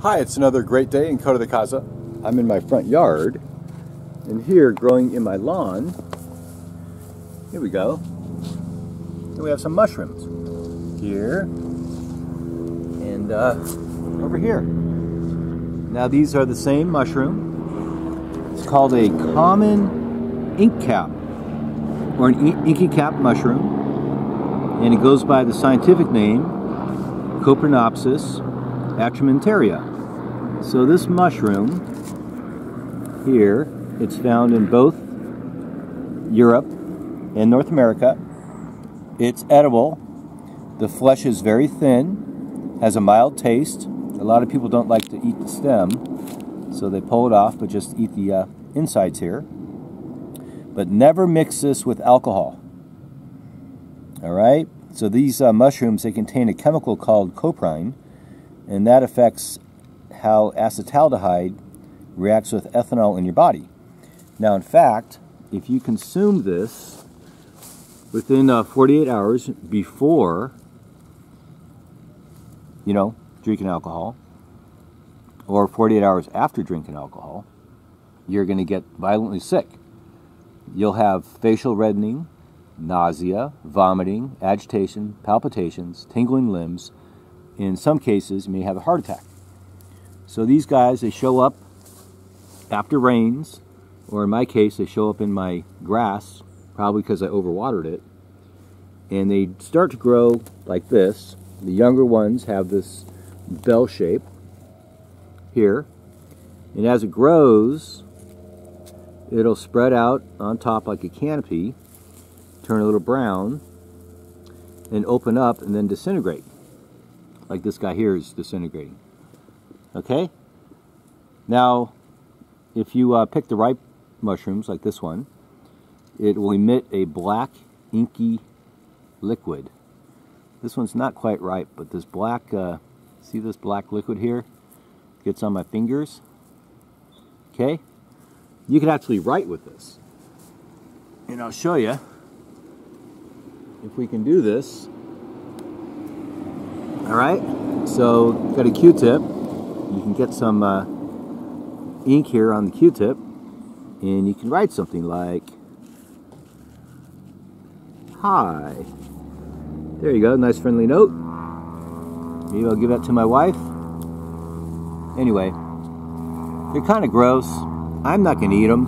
Hi, it's another great day in Coto de Caza. I'm in my front yard, and here growing in my lawn, here we go, and we have some mushrooms here and over here. Now these are the same mushroom. It's called a common ink cap or an inky cap mushroom, and it goes by the scientific name Coprinopsis atramentaria. So this mushroom here, it's found in both Europe and North America. It's edible. The flesh is very thin, has a mild taste. A lot of people don't like to eat the stem, so they pull it off but just eat the insides here. But never mix this with alcohol. All right? So these mushrooms, they contain a chemical called coprine, and that affects how acetaldehyde reacts with ethanol in your body. Now, in fact, if you consume this within 48 hours before, you know, drinking alcohol, or 48 hours after drinking alcohol, you're going to get violently sick. You'll have facial reddening, nausea, vomiting, agitation, palpitations, tingling limbs. In some cases, you may have a heart attack. So these guys, they show up after rains, or in my case, they show up in my grass, probably because I overwatered it, and they start to grow like this. The younger ones have this bell shape here, and as it grows, it'll spread out on top like a canopy, turn a little brown, and open up and then disintegrate. Like this guy here is disintegrating. Okay? Now, if you pick the ripe mushrooms, like this one, it will emit a black, inky liquid. This one's not quite ripe, but this black, see this black liquid here? It gets on my fingers. Okay? You can actually write with this. And I'll show you if we can do this. All right, so got a Q-tip. You can get some ink here on the Q-tip, and you can write something like, hi. There you go, nice friendly note. Maybe I'll give that to my wife. Anyway, they're kind of gross. I'm not going to eat them.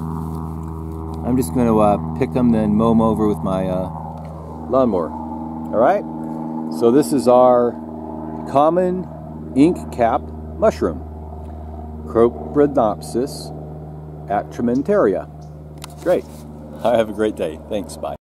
I'm just going to pick them and mow them over with my lawnmower. All right, so this is our common ink cap mushroom, Coprinopsis atramentaria. Great. Have a great day. Thanks. Bye.